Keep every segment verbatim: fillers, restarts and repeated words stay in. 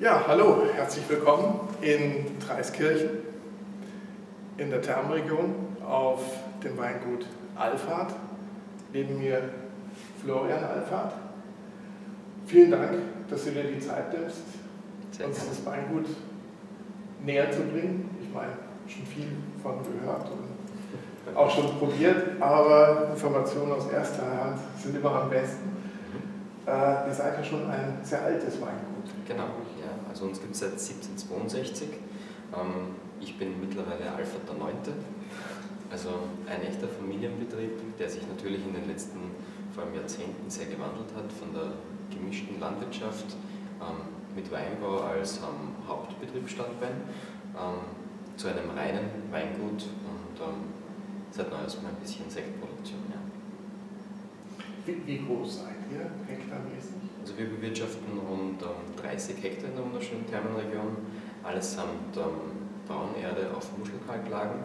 Ja, hallo, herzlich willkommen in Traiskirchen, in der Thermenregion, auf dem Weingut Alphart. Neben mir Florian Alphart. Vielen Dank, dass du dir die Zeit nimmst, Sehr uns gerne. Das Weingut näher zu bringen. Ich meine, schon viel von gehört und auch schon probiert, aber Informationen aus erster Hand sind immer am besten. Äh, ihr seid ja schon ein sehr altes Weingut. Genau. Also uns gibt es seit siebzehnhundertzweiundsechzig. Ähm, ich bin mittlerweile Alphart der Neunte, also ein echter Familienbetrieb, der sich natürlich in den letzten, vor allem Jahrzehnten, sehr gewandelt hat von der gemischten Landwirtschaft ähm, mit Weinbau als ähm, Hauptbetriebsstandbein ähm, zu einem reinen Weingut und ähm, seit neuestem ein bisschen Sektproduktion. Ja. Wie, wie groß seid ihr hektarmäßig? Also wir bewirtschaften rund ähm, dreißig Hektar in der wunderschönen Thermenregion, allesamt ähm, Braunerde auf Muschelkalklagen,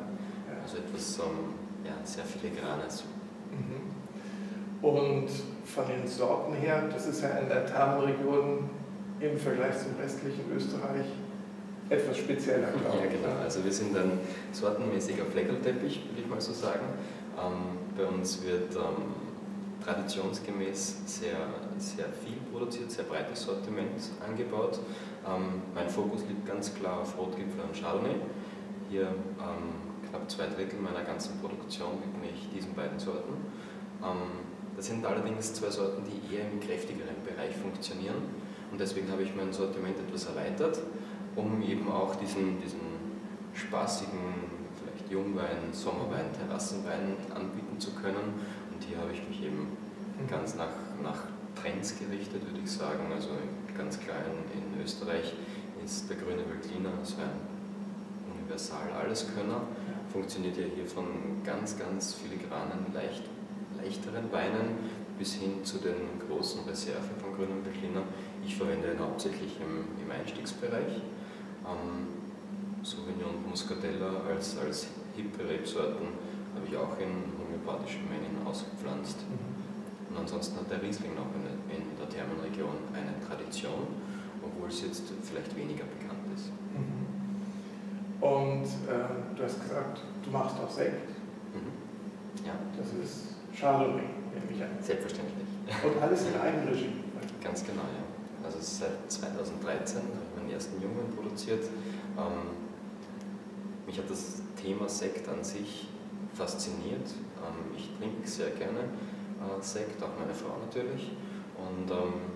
ja. Also etwas ähm, ja, sehr filigranes. Mhm. Und von den Sorten her, das ist ja in der Thermenregion im Vergleich zum restlichen Österreich etwas spezieller, glaube ich. Ja, genau. Also wir sind ein sortenmäßiger Fleckelteppich, würde ich mal so sagen. Ähm, bei uns wird ähm, traditionsgemäß sehr, sehr viel produziert, sehr breites Sortiment angebaut. Ähm, mein Fokus liegt ganz klar auf Rotgipfler und Chardonnay. Hier ähm, knapp zwei Drittel meiner ganzen Produktion widme ich diesen beiden Sorten. Ähm, das sind allerdings zwei Sorten, die eher im kräftigeren Bereich funktionieren. Und deswegen habe ich mein Sortiment etwas erweitert, um eben auch diesen, diesen spaßigen, vielleicht Jungwein, Sommerwein, Terrassenwein anbieten zu können. Hier habe ich mich eben ganz nach, nach Trends gerichtet, würde ich sagen. Also ganz klar in, in Österreich ist der Grüne Veltliner so ein Universal-Alleskönner. Funktioniert ja hier von ganz, ganz filigranen, leicht, leichteren Weinen bis hin zu den großen Reserven von Grünem Veltliner. Ich verwende ihn hauptsächlich im, im Einstiegsbereich. Ähm, Sauvignon und Muscatella als, als hippe Rebsorten habe ich auch in homöopathischen Mengen ausgepflanzt. Mhm. Und ansonsten hat der Riesling noch in, in der Thermenregion eine Tradition, obwohl es jetzt vielleicht weniger bekannt ist. Mhm. Und äh, du hast gesagt, du machst auch Sekt. Mhm. Ja. Das ist Chardonnay, nehme ich an. Selbstverständlich. Und alles in Eigenregie. Ganz genau, ja. Also seit zweitausenddreizehn habe ich meinen ersten Jungen produziert. Ähm, mich hat das Thema Sekt an sich fasziniert. Ich trinke sehr gerne Sekt, auch meine Frau natürlich. Und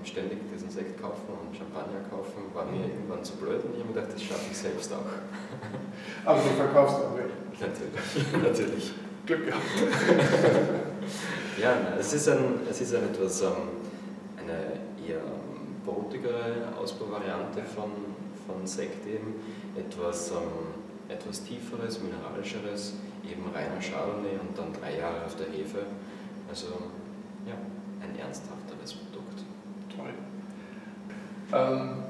ständig diesen Sekt kaufen und Champagner kaufen war mir irgendwann zu blöd und ich habe mir gedacht, das schaffe ich selbst auch. Aber du verkaufst auch nicht. Natürlich, natürlich. Glück gehabt. Ja, es ist, ein, es ist ein etwas, eine eher brotigere Ausbauvariante von, von Sekt eben. Etwas, etwas tieferes, mineralischeres. Eben reiner Chardonnay und dann drei Jahre auf der Hefe. Also ja, ein ernsthafteres Produkt. Toll. Ähm,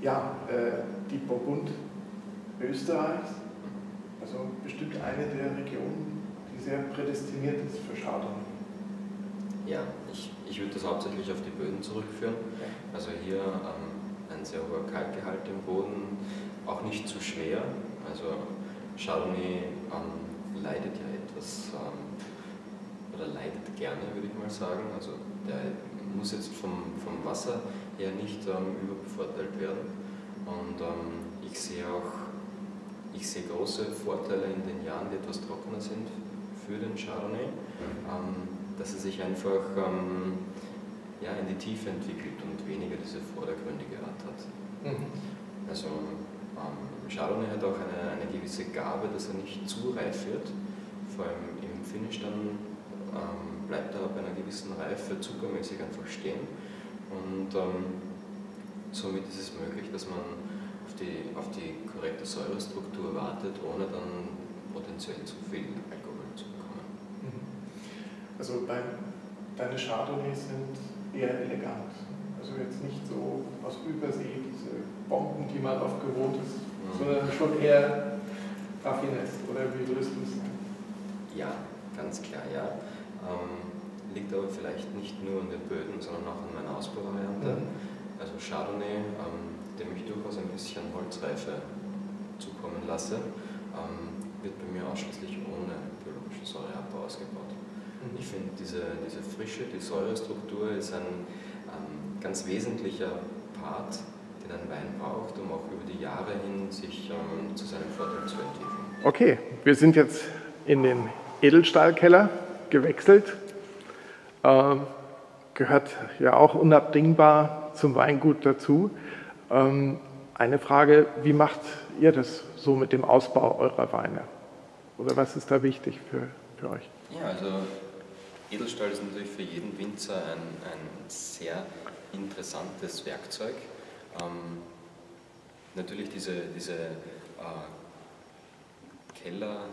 ja, äh, die Burgund Österreichs, also bestimmt eine der Regionen, die sehr prädestiniert ist für Chardonnay. Ja, ich, ich würde das hauptsächlich auf die Böden zurückführen. Also hier ähm, ein sehr hoher Kalkgehalt im Boden, auch nicht zu schwer. Also Chardonnay ähm, leidet ja etwas, ähm, oder leidet gerne, würde ich mal sagen. Also der muss jetzt vom, vom Wasser her nicht ähm, überbevorteilt werden. Und ähm, ich sehe auch, ich sehe große Vorteile in den Jahren, die etwas trockener sind für den Chardonnay, ähm, dass er sich einfach ähm, ja, in die Tiefe entwickelt und weniger diese vordergründige Art hat. Mhm. Also, Ähm, Chardonnay hat auch eine, eine gewisse Gabe, dass er nicht zu reif wird. Vor allem im Finish dann ähm, bleibt er ab einer gewissen Reife zuckermäßig einfach stehen. Und ähm, somit ist es möglich, dass man auf die, auf die korrekte Säurestruktur wartet, ohne dann potenziell zu viel Alkohol zu bekommen. Also bei, deine Chardonnays sind eher elegant. Also jetzt nicht so aus Übersee, diese Bomben, die man oft gewohnt ist, mhm. sondern schon eher Raffinesse, oder wie würdest du es sagen? Ja, ganz klar, ja. Ähm, liegt aber vielleicht nicht nur an den Böden, sondern auch an meiner Ausbauvariante. Mhm. Also Chardonnay ähm, indem ich durchaus ein bisschen Holzreife zukommen lasse, ähm, wird bei mir ausschließlich ohne biologischen Säureabbau ausgebaut. Mhm. Ich finde diese, diese Frische, die Säurestruktur ist ein ähm, ganz wesentlicher Part, den ein Wein braucht, um auch über die Jahre hin sich ähm, zu seinem Vorteil zu entwickeln. Okay, wir sind jetzt in den Edelstahlkeller gewechselt. Ähm, gehört ja auch unabdingbar zum Weingut dazu. Ähm, eine Frage, wie macht ihr das so mit dem Ausbau eurer Weine? Oder was ist da wichtig für, für euch? Ja, also Edelstahl ist natürlich für jeden Winzer ein, ein sehr interessantes Werkzeug. Ähm, natürlich diese, diese äh, Kellerromantik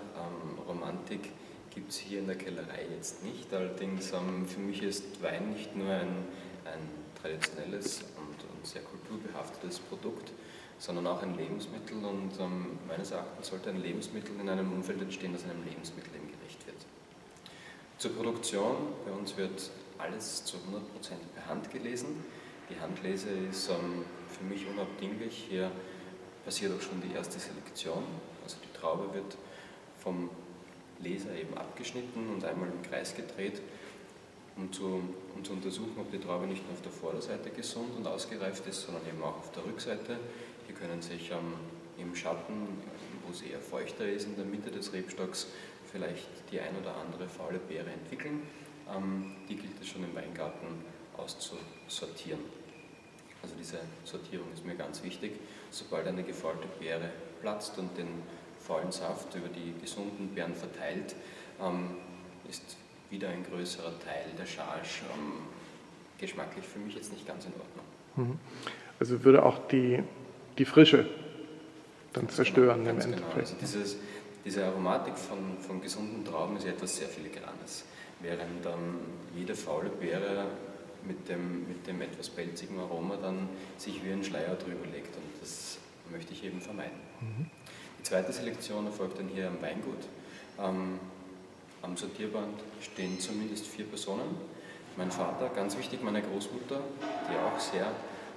ähm, gibt es hier in der Kellerei jetzt nicht. Allerdings ähm, für mich ist Wein nicht nur ein, ein traditionelles und, und sehr kulturbehaftetes Produkt, sondern auch ein Lebensmittel, und ähm, meines Erachtens sollte ein Lebensmittel in einem Umfeld entstehen, das einem Lebensmittel im Gericht wird. Zur Produktion, bei uns wird alles zu hundert Prozent per Hand gelesen. Die Handlese ist ähm, für mich unabdinglich. Hier passiert auch schon die erste Selektion. Also die Traube wird vom Leser eben abgeschnitten und einmal im Kreis gedreht, um zu, um zu untersuchen, ob die Traube nicht nur auf der Vorderseite gesund und ausgereift ist, sondern eben auch auf der Rückseite. Hier können sich ähm, im Schatten, wo es eher feuchter ist, in der Mitte des Rebstocks vielleicht die ein oder andere faule Beere entwickeln. Ähm, die gilt es schon im Weingarten auszusortieren. Also diese Sortierung ist mir ganz wichtig. Sobald eine gefaulte Beere platzt und den faulen Saft über die gesunden Beeren verteilt, ähm, ist wieder ein größerer Teil der Charge ähm, geschmacklich für mich jetzt nicht ganz in Ordnung. Also würde auch die, die Frische dann ganz zerstören, genau, im Endeffekt. Genau. Also dieses, diese Aromatik von, von gesunden Trauben ist ja etwas sehr Filigranes, während ähm, jede faule Beere mit dem, mit dem etwas pelzigen Aroma dann sich wie ein Schleier drüber legt, und das möchte ich eben vermeiden. Mhm. Die zweite Selektion erfolgt dann hier am Weingut. Ähm, am Sortierband stehen zumindest vier Personen. Mein Vater, ganz wichtig, meine Großmutter, die auch sehr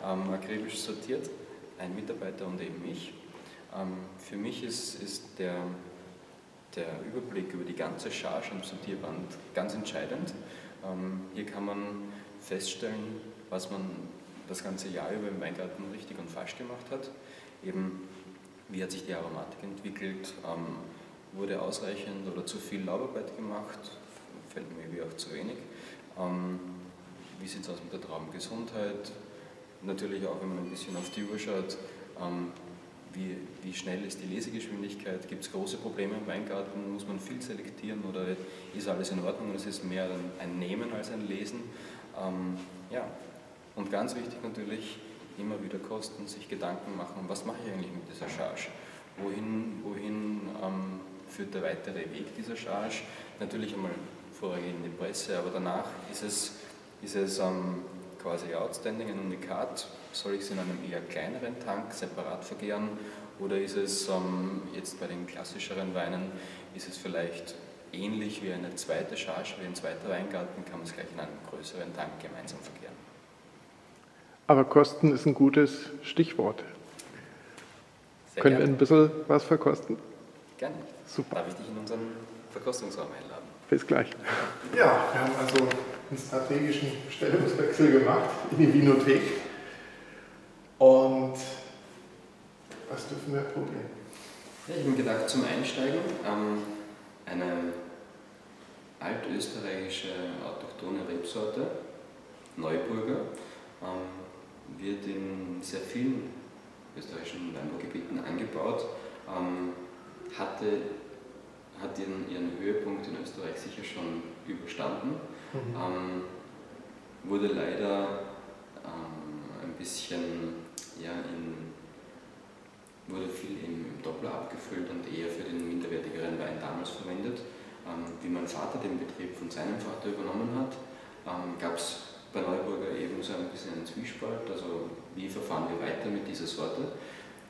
ähm, akribisch sortiert, ein Mitarbeiter und eben ich. Ähm, für mich ist, ist der, der Überblick über die ganze Charge am Sortierband ganz entscheidend. Ähm, hier kann man feststellen, was man das ganze Jahr über im Weingarten richtig und falsch gemacht hat. Eben, wie hat sich die Aromatik entwickelt? Ähm, wurde ausreichend oder zu viel Laubarbeit gemacht? Fällt mir wie auch zu wenig. Ähm, wie sieht es aus mit der Traubengesundheit? Natürlich auch, wenn man ein bisschen auf die Uhr schaut, ähm, wie, wie schnell ist die Lesegeschwindigkeit? Gibt es große Probleme im Weingarten? Muss man viel selektieren oder ist alles in Ordnung? Und es ist mehr ein Nehmen als ein Lesen. Ähm, ja. Und ganz wichtig natürlich, immer wieder kosten, sich Gedanken machen, was mache ich eigentlich mit dieser Charge? Wohin, wohin ähm, führt der weitere Weg dieser Charge? Natürlich einmal vorrangig in die Presse, aber danach ist es, ist es ähm, quasi outstanding, ein Unikat. Soll ich es in einem eher kleineren Tank separat vergären? Oder ist es ähm, jetzt bei den klassischeren Weinen, ist es vielleicht ähnlich wie eine zweite Charge, wie ein zweiter Weingarten, kann man es gleich in einem größeren Tank gemeinsam vergären? Aber Kosten ist ein gutes Stichwort. Sehr Können gerne. wir ein bisschen was verkosten? Gerne. Super. Darf ich dich in unseren Verkostungsraum einladen? Bis gleich. Ja, wir haben also einen strategischen Stellungswechsel gemacht in die Winothek. Und was dürfen wir probieren? Ja, ich habe mir gedacht, zum Einsteigen ähm, eine altösterreichische autochthone Rebsorte, Neuburger, ähm, wird in sehr vielen österreichischen Weinbaugebieten angebaut, ähm, hatte, hat ihren, ihren Höhepunkt in Österreich sicher schon überstanden, mhm. ähm, wurde leider ähm, ein bisschen, ja, in, wurde viel im, im Doppler abgefüllt und eher für den minderwertigeren Wein damals verwendet. Ähm, wie mein Vater den Betrieb von seinem Vater übernommen hat, ähm, gab es bei Neuburger eben so ein bisschen ein Zwiespalt, also wie verfahren wir weiter mit dieser Sorte?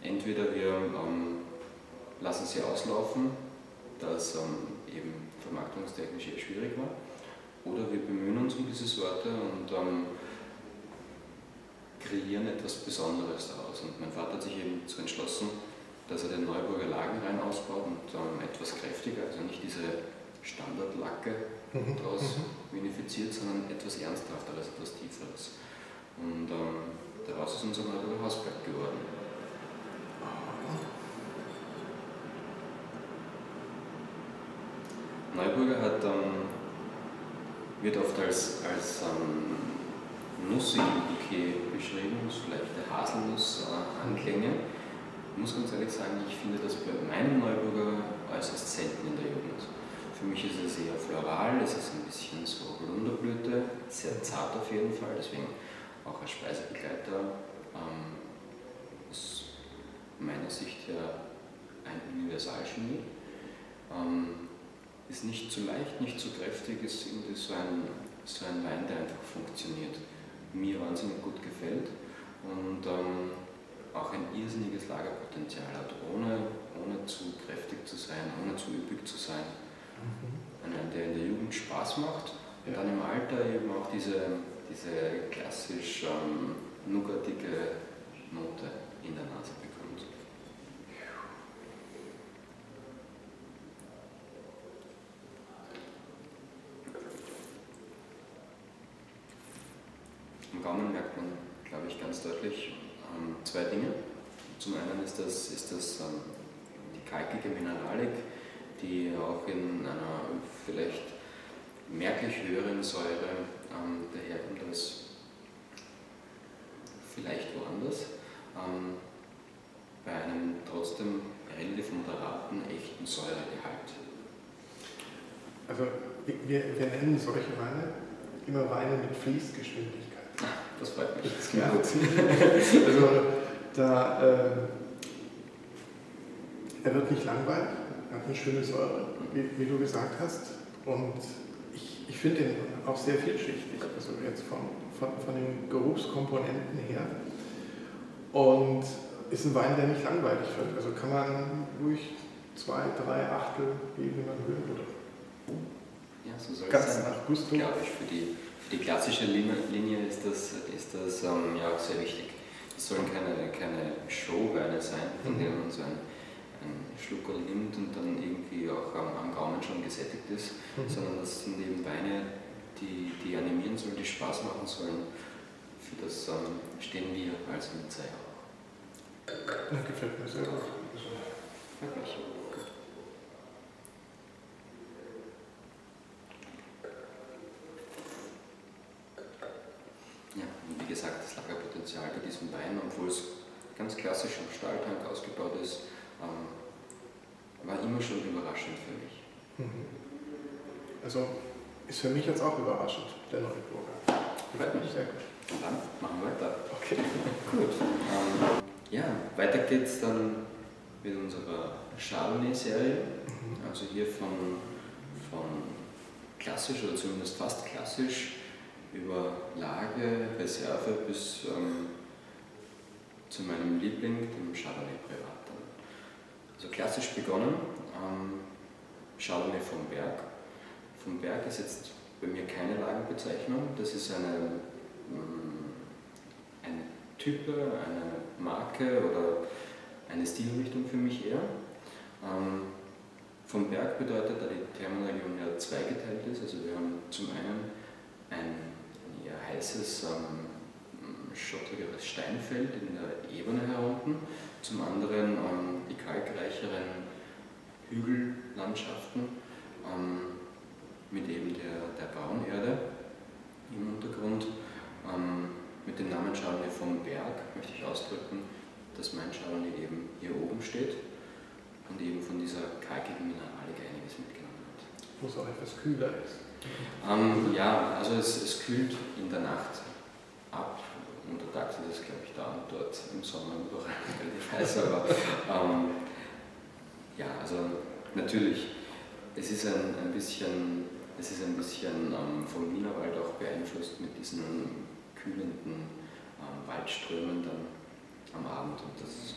Entweder wir ähm, lassen sie auslaufen, das ähm, eben vermarktungstechnisch eher schwierig war, oder wir bemühen uns um diese Sorte und ähm, kreieren etwas Besonderes daraus. Und mein Vater hat sich eben so entschlossen, dass er den Neuburger Lagenrein ausbaut und ähm, etwas kräftiger, also nicht diese Standardlacke mhm. daraus mhm. vinifiziert, sondern etwas ernsthafteres, etwas tieferes. Und ähm, daraus ist unser Neuburger Hausberg geworden. Neuburger hat, ähm, wird oft als, als ähm, nussigen Bouquet beschrieben, so leichte Haselnuss-Anklänge. Äh, Ich muss ganz ehrlich sagen, ich finde das bei meinem Neuburger äußerst selten in der Jugend. Für mich ist es eher floral, es ist ein bisschen so Holunderblüte, sehr zart auf jeden Fall, deswegen auch als Speisebegleiter ähm, aus meiner Sicht her ein Universalgenie. Ähm, ist nicht zu leicht, nicht zu kräftig, ist irgendwie so ein, so ein Wein, der einfach funktioniert. Mir wahnsinnig gut gefällt. Und, ähm, auch ein irrsinniges Lagerpotenzial hat, ohne, ohne zu kräftig zu sein, ohne zu üppig zu sein. Mhm. Ein Wein, der in der Jugend Spaß macht und ja. dann im Alter eben auch diese, diese klassisch ähm, nougatige Note in der Nase bekommt. Im Gaumen merkt man, glaube ich, ganz deutlich, zwei Dinge. Zum einen ist das, ist das ähm, die kalkige Mineralik, die auch in einer vielleicht merklich höheren Säure ähm, daherkommt als vielleicht woanders. Ähm, bei einem trotzdem relativ moderaten, echten Säuregehalt. Also wir, wir nennen solche Weine immer Weine mit Fließgeschwindigkeit. Das freut mich. Das ja. Also, da, äh, er wird nicht langweilig, er hat eine schöne Säure, wie, wie du gesagt hast. Und ich, ich finde ihn auch sehr vielschichtig, also jetzt von, von, von den Geruchskomponenten her. Und ist ein Wein, der nicht langweilig wird. Also kann man ruhig zwei, drei Achtel, wie man will, oder ja, so soll ganz es sein. Nach Gusto. Ja, ich für die Für die klassische Linie ist das, ist das ähm, ja auch sehr wichtig. Es sollen keine, keine Showweine sein, von denen man so einen, einen Schluckerl nimmt und dann irgendwie auch am, am Gaumen schon gesättigt ist, mhm. sondern das sind eben Weine, die, die animieren sollen, die Spaß machen sollen. Für das ähm, stehen wir als Winzer auch. Das gefällt mir sehr gut. Freut mich. Wie gesagt, das Lagerpotenzial bei diesem Wein, obwohl es ganz klassisch am Stahltank ausgebaut ist, ähm, war immer schon überraschend für mich. Mhm. Also ist für mich jetzt auch überraschend, der Neuburger. Freut mich sehr gut. Und dann machen wir weiter. Okay, gut. Ähm, ja, weiter geht's dann mit unserer Chardonnay-Serie. Mhm. Also hier von, von klassisch oder zumindest fast klassisch über Lage, Reserve bis ähm, zu meinem Liebling, dem Chardonnay Privat. Also klassisch begonnen, ähm, Chardonnay vom Berg. Vom Berg ist jetzt bei mir keine Lagenbezeichnung, das ist eine, ähm, eine Type, eine Marke oder eine Stilrichtung für mich eher. Ähm, vom Berg bedeutet, da die Thermenregion ja zweigeteilt ist, also wir haben zum einen ein eher heißes, ähm, schottrigeres Steinfeld in der Ebene herunten, zum anderen ähm, die kalkreicheren Hügellandschaften ähm, mit eben der, der Braunerde im Untergrund. Ähm, mit dem Namen Chardonnay vom Berg möchte ich ausdrücken, dass mein Chardonnay eben hier oben steht und eben von dieser kalkigen Mineralik einiges mitgenommen hat. Wo es auch etwas kühler ist. Ähm, ja, also es, es kühlt in der Nacht ab, untertags ist es glaube ich da und dort im Sommer überall relativ heiß, aber ähm, ja, also natürlich, es ist ein, ein bisschen, es ist ein bisschen ähm, vom Wienerwald auch beeinflusst mit diesen kühlenden ähm, Waldströmen dann am Abend und das ist,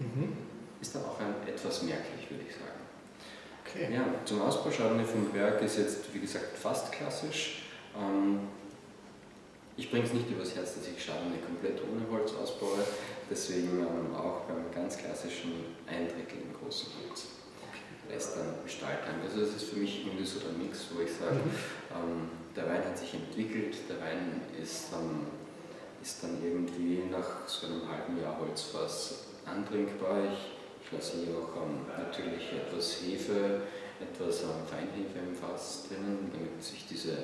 mhm. ist dann auch ein, etwas merklich, würde ich sagen. Okay. Ja, zum Ausbau Chardonnay vom Berg ist jetzt, wie gesagt, fast klassisch. Ähm, Ich bringe es nicht übers Herz, dass ich Chardonnay komplett ohne Holz ausbaue, deswegen ähm, auch beim ganz klassischen Eindrickel im großen Holz. Rest dann Stahltank. Also das ist für mich irgendwie so der Mix, wo ich sage, ähm, der Wein hat sich entwickelt, der Wein ist dann, ist dann irgendwie nach so einem halben Jahr Holzfass antrinkbar. Ich, ich lasse hier auch ähm, natürlich etwas Hefe, etwas ähm, Feinhefe im Fass drinnen, damit sich diese,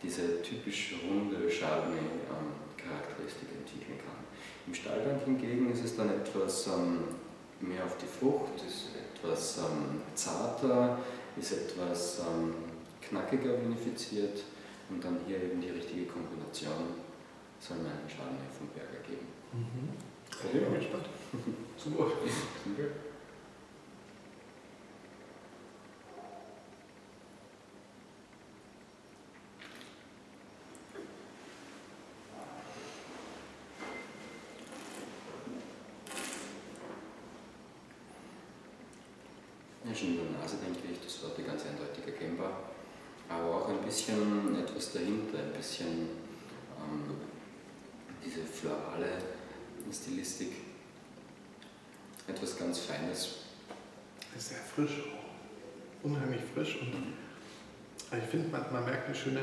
diese typisch runde Chardonnay-Charakteristik ähm, entwickeln kann. Im Stahltank hingegen ist es dann etwas ähm, mehr auf die Frucht, ist etwas ähm, zarter, ist etwas ähm, knackiger vinifiziert und dann hier eben die richtige Kombination soll mir einen Chardonnay vom Berger geben. Mhm. Okay, ja, ich bin gespannt. Super. Danke. Schon in der Nase denke ich, das war die ganz eindeutig erkennbar, aber auch ein bisschen etwas dahinter, ein bisschen ähm, diese florale Stilistik, etwas ganz Feines. Das ist sehr frisch, unheimlich frisch und mhm. ich finde, man, man merkt eine schöne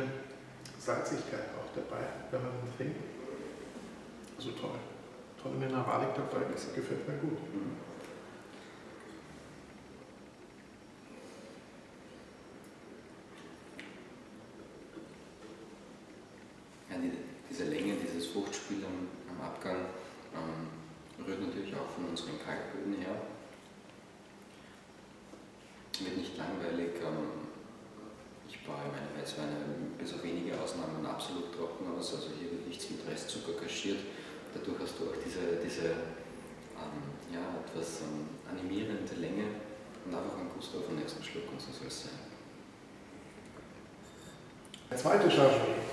Salzigkeit auch dabei, wenn man ihn trinkt. Also toll, tolle Mineralik dabei, das gefällt mir gut. Mhm. Diese Länge, dieses Fruchtspiel am, am Abgang ähm, rührt natürlich auch von unseren Kalkböden her. Wird nicht langweilig. Ähm, ich baue meine Weißweine bis auf wenige Ausnahmen absolut trocken aus, also hier wird nichts mit Restzucker kaschiert. Dadurch hast du auch diese, diese ähm, ja, etwas ähm, animierende Länge und einfach einen Gusto auf den nächsten Schluck, und so soll es sein. Der zweite Chardonnay.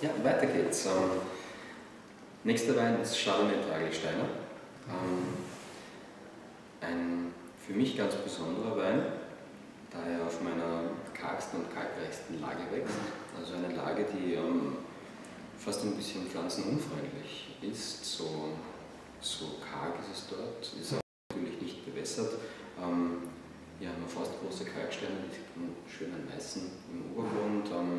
Ja, weiter geht's. Ähm, nächster Wein ist Chardonnay Tagelsteiner. Ähm, ein für mich ganz besonderer Wein, da er auf meiner kargsten und kalkreichsten Lage wächst. Also eine Lage, die ähm, fast ein bisschen pflanzenunfreundlich ist. So, so karg ist es dort, ist auch natürlich nicht bewässert. Ähm, hier haben wir fast große Kalksteine, die sieht man schön an weißen im Obergrund. Ähm,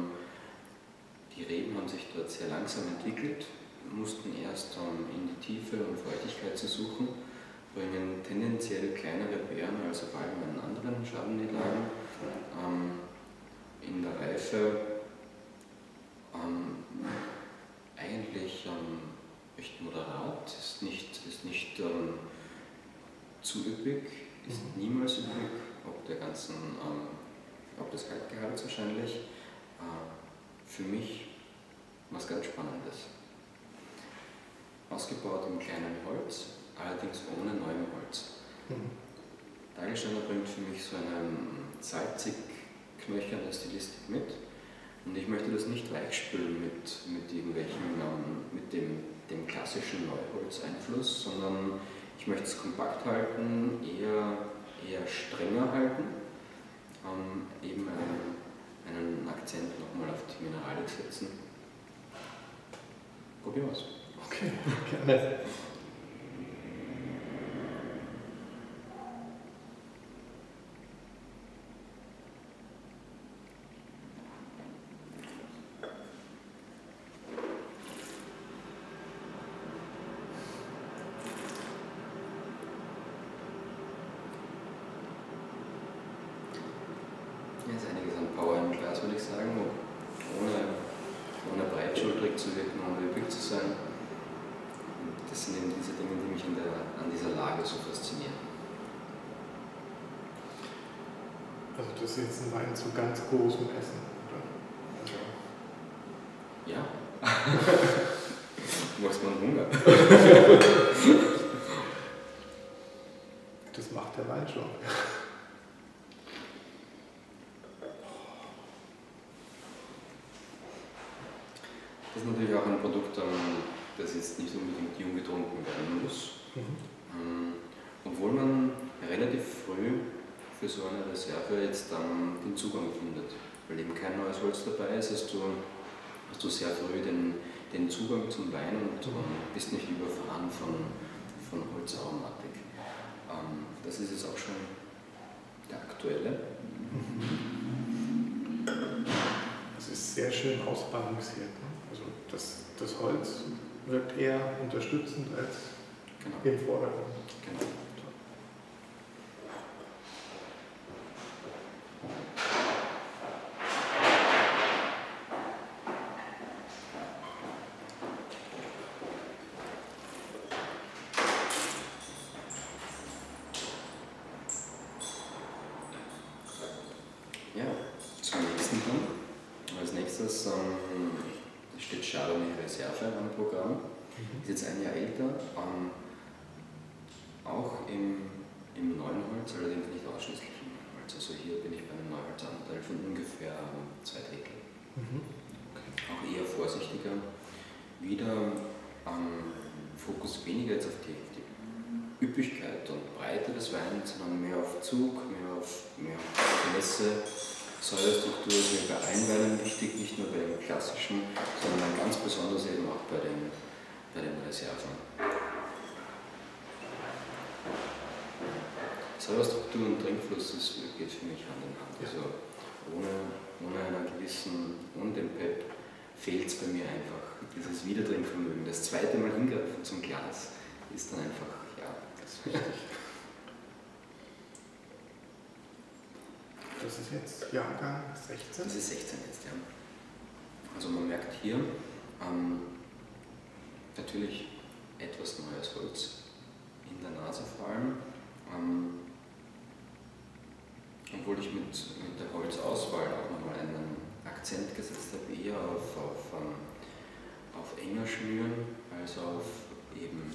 Die Reben haben sich dort sehr langsam entwickelt, mussten erst um, in die Tiefe, um Feuchtigkeit zu suchen, bringen tendenziell kleinere Beeren als auf allem in anderen Chardonnay-Lagen. Ähm, in der Reife ähm, eigentlich ähm, recht moderat, ist nicht, ist nicht ähm, zu üppig, ist niemals üppig, ob, der ganzen, ähm, ob des Kalkgehalts wahrscheinlich. Äh, Für mich was ganz Spannendes. Ausgebaut im kleinen Holz, allerdings ohne neuem Holz. Mhm. Tagelsteiner bringt für mich so eine salzig-knöcherne Stilistik mit. Und ich möchte das nicht weichspülen mit, mit irgendwelchen, ähm, mit dem, dem klassischen Neuholzeinfluss, sondern ich möchte es kompakt halten, eher, eher strenger halten. Ähm, eben, ähm, einen Akzent nochmal auf die Mineralik setzen. Probieren wir es. Okay, gerne. Würde ich sagen, ohne, ohne breitschultrig zu wirken, ohne üppig zu sein. Und das sind eben diese Dinge, die mich in der, an dieser Lage so faszinieren. Also das ist jetzt ein Wein zu ganz großem Essen, oder? Ja. Du machst mal Hunger. Das macht der Wein schon. Das ist natürlich auch ein Produkt, das jetzt nicht unbedingt jung getrunken werden muss. Mhm. Obwohl man relativ früh für so eine Reserve jetzt den Zugang findet. Weil eben kein neues Holz dabei ist, hast du, hast du sehr früh den, den Zugang zum Wein und um, bist nicht überfahren von, von Holzaromatik. Ähm, das ist jetzt auch schon der aktuelle. Das ist sehr schön ausbalanciert. Also das, das Holz wirkt eher unterstützend als im Vordergrund. Genau. Säurestruktur ist mir bei allen Weinen wichtig, nicht nur bei den klassischen, sondern ganz besonders eben auch bei den, bei den Reserven. Säurestruktur und Trinkfluss, das geht für mich Hand in Hand. Also ohne, ohne einer gewissen, ohne den Pep fehlt es bei mir einfach. Dieses Wiedertrinkvermögen, das zweite Mal hingreifen zum Glas, ist dann einfach, ja, das ist wichtig. Das ist jetzt Jahrgang sechzehn? Das ist sechzehn jetzt, ja. Also man merkt hier ähm, natürlich etwas neues Holz in der Nase vor allem. Ähm, obwohl ich mit, mit der Holzauswahl auch nochmal einen Akzent gesetzt habe, eher auf, auf, ähm, auf enger Schnüren als auf eben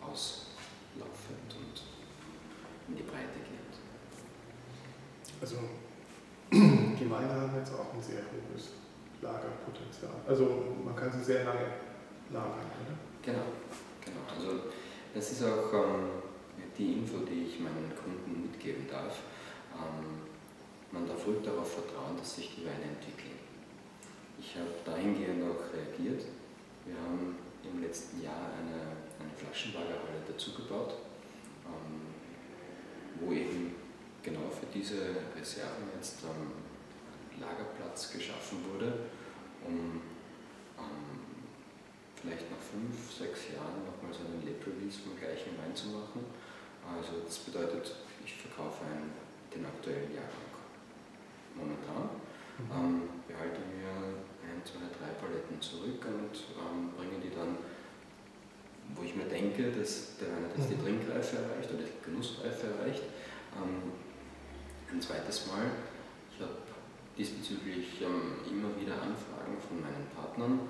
auslaufend und in die Breite gehen. Also die Weine haben jetzt auch ein sehr hohes Lagerpotenzial. Also man kann sie sehr lange lagern, oder? Genau, genau. Also das ist auch ähm, die Info, die ich meinen Kunden mitgeben darf. Ähm, man darf ruhig darauf vertrauen, dass sich die Weine entwickeln. Ich habe dahingehend auch reagiert. Wir haben im letzten Jahr eine, eine Flaschenlagerhalle dazugebaut, ähm, wo eben genau für diese Reserven jetzt ähm, Lagerplatz geschaffen wurde, um ähm, vielleicht nach fünf, sechs Jahren nochmal so einen Lab-Release vom gleichen Wein zu machen. Also das bedeutet, ich verkaufe einen, den aktuellen Jahrgang momentan, ähm, behalte mir ein, zwei, drei Paletten zurück und ähm, bringe die dann, wo ich mir denke, dass der Wein jetzt die Trinkreife erreicht oder die Genussreife erreicht. Ähm, Ein zweites Mal, ich habe diesbezüglich ähm, immer wieder Anfragen von meinen Partnern,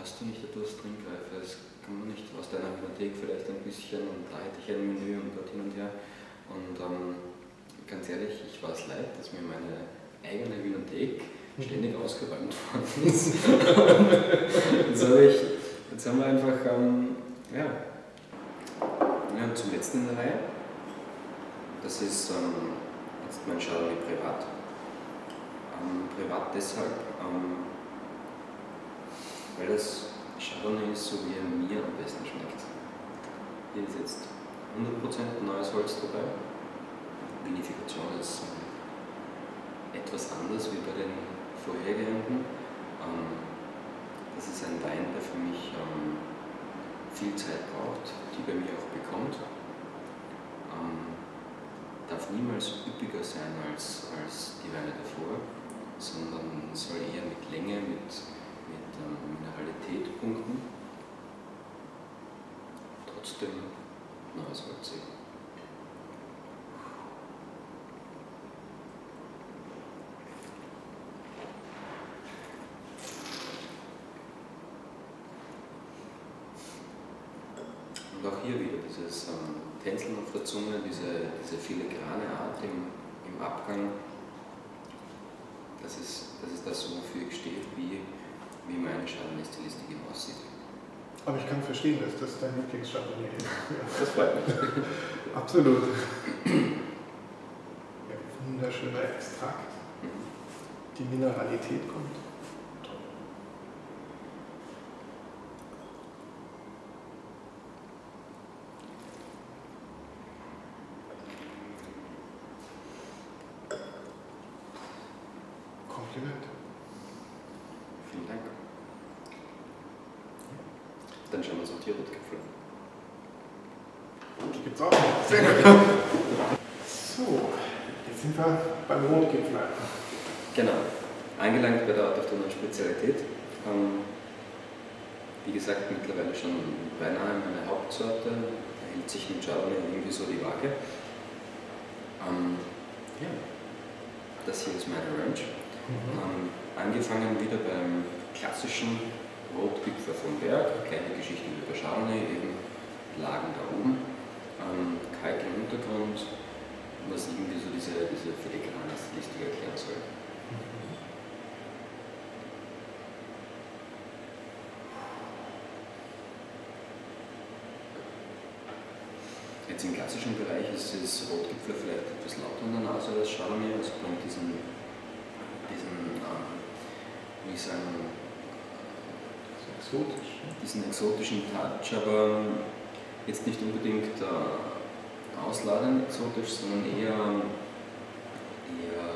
hast du nicht etwas Trinkreifes, kann man nicht aus deiner Bibliothek vielleicht ein bisschen und da hätte ich ein Menü und dort hin und her. Und ähm, ganz ehrlich, ich war es leid, dass mir meine eigene Bibliothek ständig ausgeräumt worden ist. jetzt, hab ich, jetzt haben wir einfach, ähm, ja, ja, zum letzten in der Reihe, das ist ähm, jetzt mein Chardonnay privat. Ähm, privat deshalb, ähm, weil das Chardonnay ist so, wie er mir am besten schmeckt. Hier ist jetzt hundert Prozent neues Holz dabei. Vinifikation ist ähm, etwas anders wie bei den vorhergehenden. Ähm, das ist ein Wein, der für mich ähm, viel Zeit braucht, die bei mir auch bekommt. Ähm, darf niemals üppiger sein als, als die Weine davor, sondern soll eher mit Länge, mit, mit ähm, Mineralität punkten. Trotzdem neues Holz. Und auch hier wieder dieses ähm, Tänzeln auf der Zunge, diese, diese filigrane Art im, im Abgang, das ist, das ist das, wofür ich stehe, wie, wie meine Chardonnay-Stilistik eben aussieht. Aber ich kann verstehen, dass das dein Lieblings-Chardonnay ist. Ja, das freut mich. Absolut. Ja, wunderschöner Extrakt. Die Mineralität kommt. Vielen Dank. Dann schauen wir uns auch die Rotgipfler. Gut, gibt's auch. Sehr gut. So, jetzt sind wir beim Rotgipfler. Genau. Eingelangt bei der autochthonen Spezialität. Ähm, wie gesagt, mittlerweile schon beinahe meine Hauptsorte. Da hält sich mit Chardonnay irgendwie so die Waage. Ähm, ja. Das hier ist meine Ranch. Mhm. Ähm, angefangen wieder beim klassischen Rotgipfler vom Berg, kleine Geschichte über Chardonnay, eben Lagen da oben, ähm, kalk im Untergrund, was irgendwie so diese, diese filigrane Stilistik erklären soll. Jetzt im klassischen Bereich ist das Rotgipfler vielleicht etwas lauter in der Nase als Chardonnay, also bringt diesen, diesen äh, wie ich sagen, exotisch, diesen exotischen Touch, aber jetzt nicht unbedingt äh, ausladend exotisch, sondern eher, eher,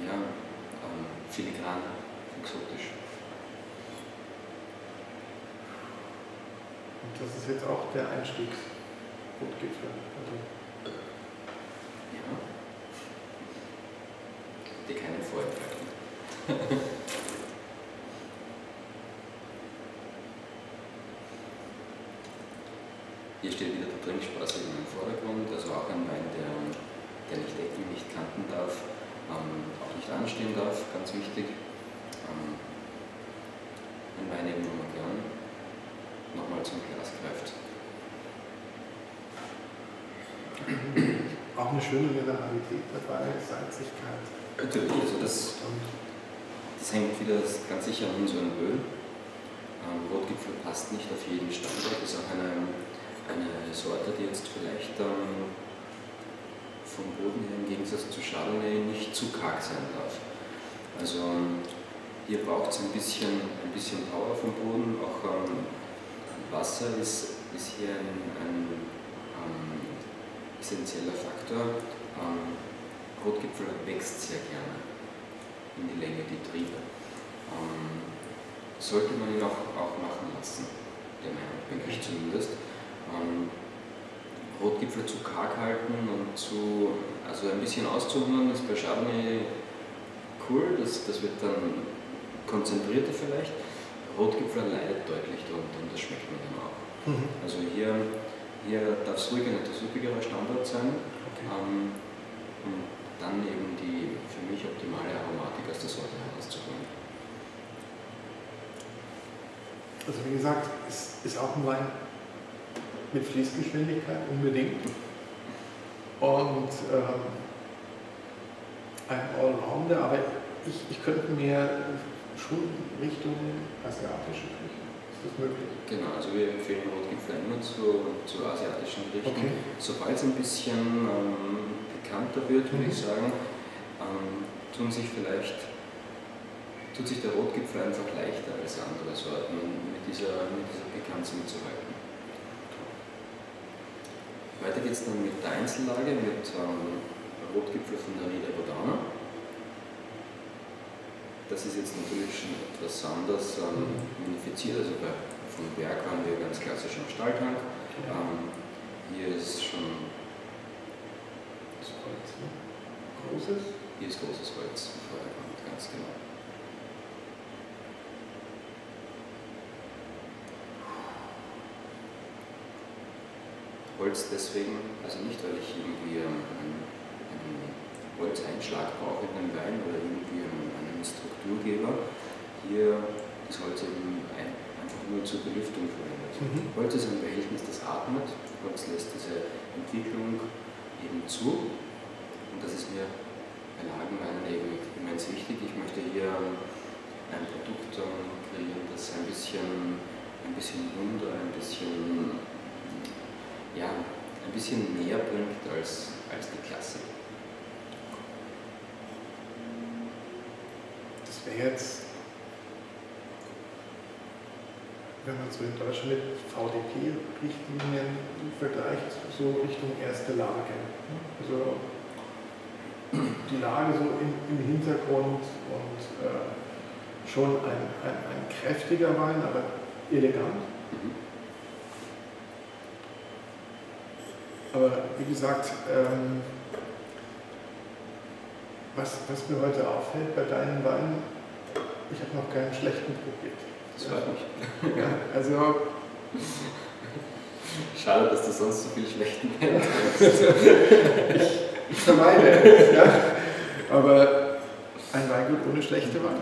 eher ähm, filigran exotisch. Und das ist jetzt auch der Einstiegs-Rotgipfler, oder? Ja. Die keine Freude. Hier steht wieder der Trinkspaß im Vordergrund, also auch ein Wein, der, der nicht ecken, nicht kanten darf, ähm, auch nicht anstehen darf, ganz wichtig. Ähm, ein Wein, eben, wo man gern nochmal zum Glas greift. Auch eine schöne Mineralität dabei, Salzigkeit. Natürlich, also das, das hängt wieder ganz sicher an unseren Öl. Ähm, Rotgipfler passt nicht auf jeden Standort, ist auch eine Eine Sorte, die jetzt vielleicht ähm, vom Boden her im Gegensatz zu Chardonnay nicht zu karg sein darf. Also ähm, hier braucht es ein bisschen, ein bisschen Power vom Boden, auch ähm, Wasser ist, ist hier ein, ein ähm, essentieller Faktor. Ähm, Rotgipfler wächst sehr gerne in die Länge, die Triebe. Ähm, sollte man ihn auch, auch machen lassen, der Meinung bin ich zumindest. Ähm, Rotgipfler zu karg halten und zu, also ein bisschen auszuhungern, ist bei Chardonnay cool, das, das wird dann konzentrierter vielleicht. Rotgipfler leidet deutlich darunter und das schmeckt man dann auch. Mhm. Also hier, hier darf es ruhig ein etwas üppigerer Standort sein. Okay. Ähm, und dann eben die für mich optimale Aromatik aus der Sorte herauszubringen. Also wie gesagt, es ist auch ein Wein mit Fließgeschwindigkeit unbedingt und ähm, ein Allrounder, aber ich, ich könnte mir schon Richtung asiatische Küche, ist das möglich? Genau, also wir empfehlen Rotgipfler immer zu, zu asiatischen Gerichten. Okay. Sobald es ein bisschen ähm, bekannter wird, würde mhm. ich sagen, ähm, tun sich vielleicht, tut sich der Rotgipfler einfach leichter als andere Sorten, um mit dieser, mit dieser Bekannte mitzuhalten. Weiter geht es dann mit der Einzellage, mit ähm, Rotgipfler von der Niederbodana. Das ist jetzt natürlich schon etwas anders ähm, modifiziert, also bei, vom Berg haben wir ganz klassisch am Stahltank. Ähm, hier ist schon das Holz, ne? Großes? Hier ist großes Holz, ganz genau. Holz deswegen, also nicht weil ich irgendwie einen, einen Holzeinschlag brauche in einem Wein oder irgendwie einen, einen Strukturgeber, hier das Holz eben ein, einfach nur zur Belüftung verwendet. Mhm. Holz ist ein Verhältnis, das atmet, Holz lässt diese Entwicklung eben zu und das ist mir bei Lagenweinen eben immens wichtig. Ich möchte hier ein Produkt kreieren, das ein bisschen, ein bisschen runder, ein bisschen ja, ein bisschen mehr bringt als, als die Klasse. Das wäre jetzt, wenn man so in Deutschland mit V D P-Richtlinien vergleicht, so Richtung erste Lage. Also die Lage so im, im Hintergrund und äh, schon ein, ein, ein kräftiger Wein, aber elegant. Mhm. Aber wie gesagt, ähm, was, was mir heute auffällt bei deinen Weinen, ich habe noch keinen schlechten probiert. Das freut mich. Ja, also, schade, dass du sonst so viel schlechten Wein hast. Ich vermeide es, ja. Aber ein Weingut ohne schlechte Weine.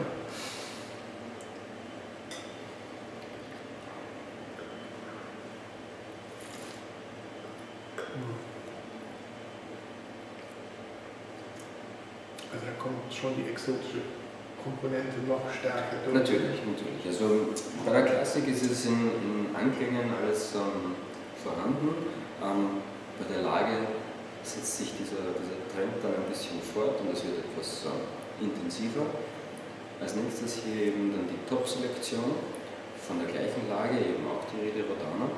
Also da kommt schon die exotische Komponente noch stärker durch. Natürlich, natürlich. Also bei der Klassik ist es in, in Anklängen alles ähm, vorhanden. Ähm, bei der Lage setzt sich dieser, dieser Trend dann ein bisschen fort und das wird etwas äh, intensiver. Als nächstes hier eben dann die Top-Selektion von der gleichen Lage, eben auch die Villa Rodana.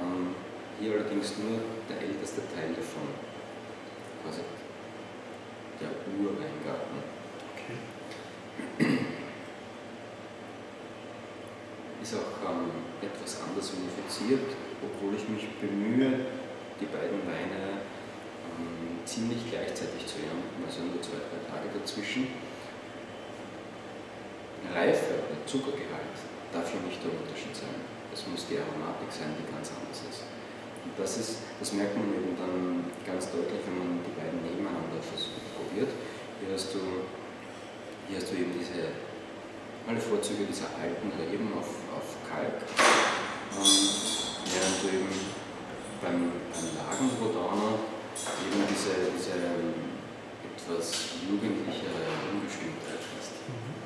Ähm, hier allerdings nur der älteste Teil davon, quasi der Urweingarten. Okay. Ist auch ähm, etwas anders unifiziert, obwohl ich mich bemühe, die beiden Weine ziemlich gleichzeitig zu ernten, also nur zwei, drei Tage dazwischen. Reife oder Zuckergehalt darf hier nicht der Unterschied sein. Es muss die Aromatik sein, die ganz anders ist. Und das, ist, das merkt man eben dann ganz deutlich, wenn man die beiden nebeneinander versucht, probiert. Hier hast du, hier hast du eben diese, alle Vorzüge dieser alten Reben auf, auf Kalk, ähm, während du eben beim, beim Lagen Rodauner eben diese, diese etwas jugendlichere Unbestimmtheit ist. Mhm.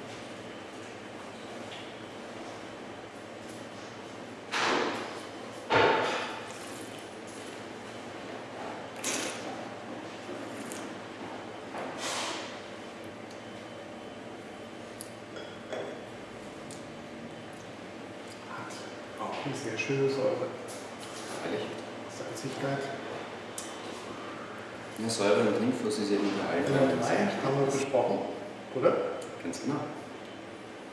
Hat auch eine sehr schöne Säure. Freilich. Salzigkeit. Ja, Säure und Trinkfluss ist eben gehalten. Ja, nein, haben wir besprochen, oder? Ganz genau.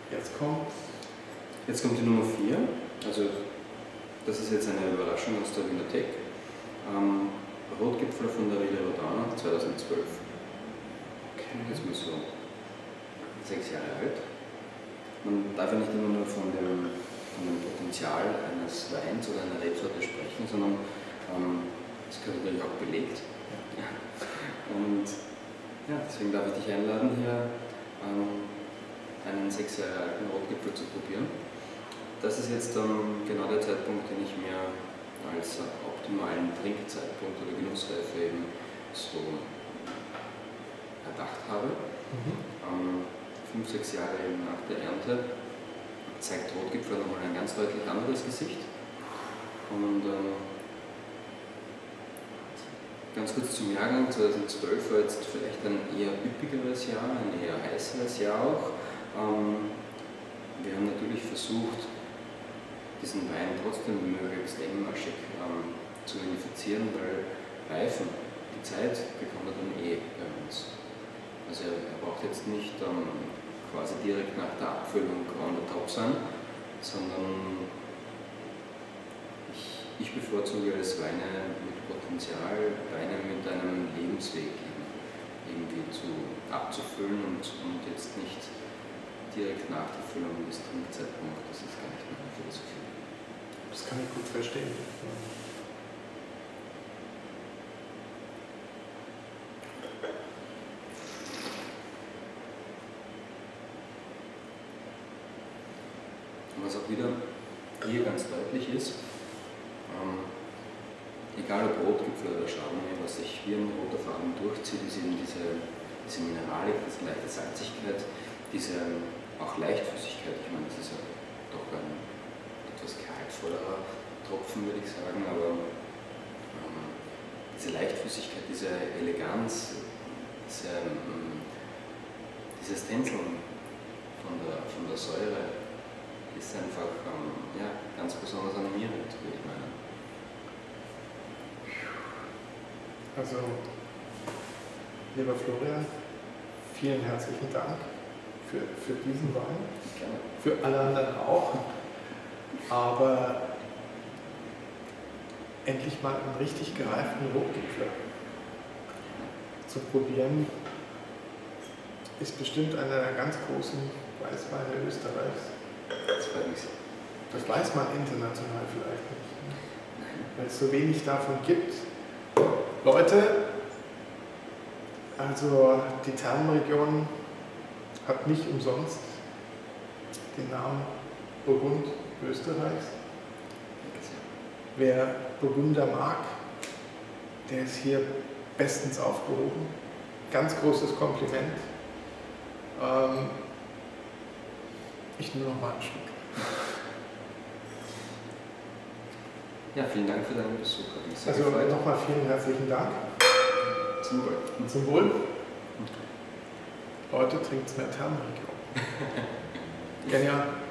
Jetzt kommt. Jetzt kommt die Nummer vier. Also, das ist jetzt eine Überraschung aus der Bibliothek. Ähm, Rotgipfler von der Villa Rodana zweitausendzwölf. Okay, jetzt bin ich so sechs Jahre alt. Man darf ja nicht immer nur von dem, von dem Potenzial eines Weins oder einer Rebsorte sprechen, sondern es ähm, gehört natürlich auch belegt. Ja. Und ja, deswegen darf ich dich einladen, hier ähm, einen sechs Jahre alten Rotgipfel zu probieren. Das ist jetzt ähm, genau der Zeitpunkt, den ich mir als optimalen Trinkzeitpunkt oder Genussreife eben so erdacht habe. Mhm. Ähm, fünf, sechs Jahre eben nach der Ernte zeigt Rotgipfel nochmal ein ganz deutlich anderes Gesicht. Und, ähm, ganz kurz zum Jahrgang, zweitausendzwölf war jetzt vielleicht ein eher üppigeres Jahr, ein eher heißeres Jahr auch. Ähm, wir haben natürlich versucht, diesen Wein trotzdem möglichst engmaschig ähm, zu unifizieren, weil Reifen, die Zeit bekommt er dann eh bei uns. Also er, er braucht jetzt nicht ähm, quasi direkt nach der Abfüllung on the top sein, sondern ich bevorzuge es, Weine mit Potenzial, Weine mit einem Lebensweg irgendwie zu, abzufüllen und, und jetzt nicht direkt nach der Füllung des Trinkzeitpunkts. Das ist gar nicht meine Philosophie. Das kann ich gut verstehen. Und was auch wieder hier ganz deutlich ist, Ähm, egal ob Rotgipfel oder Chardonnay, was sich hier in roter Farben durchzieht, ist eben diese, diese Mineralik, diese leichte Salzigkeit, diese auch Leichtfüßigkeit. Ich meine, das ist ja doch ein etwas gehaltvollerer Tropfen, würde ich sagen, aber ähm, diese Leichtfüßigkeit, diese Eleganz, diese, ähm, dieses Tänzeln von der, von der Säure ist einfach ähm, ja, ganz besonders animierend, würde ich meinen. Also, lieber Florian, vielen herzlichen Dank für, für diesen Wein, für alle anderen auch, aber endlich mal einen richtig gereiften Rotgipfler zu probieren, ist bestimmt einer der ganz großen Weißweine Österreichs. Das weiß man international vielleicht nicht, weil es so wenig davon gibt. Leute, also die Thermenregion hat nicht umsonst den Namen Burgund Österreichs. Wer Burgunder mag, der ist hier bestens aufgehoben. Ganz großes Kompliment. Ähm, ich nehme noch mal ein Stück. Ja, vielen Dank für deinen Besuch. Also nochmal vielen herzlichen Dank. Zum Wohl. Und zum Wohl. Leute, trinkt's mehr Thermenregion. Genial.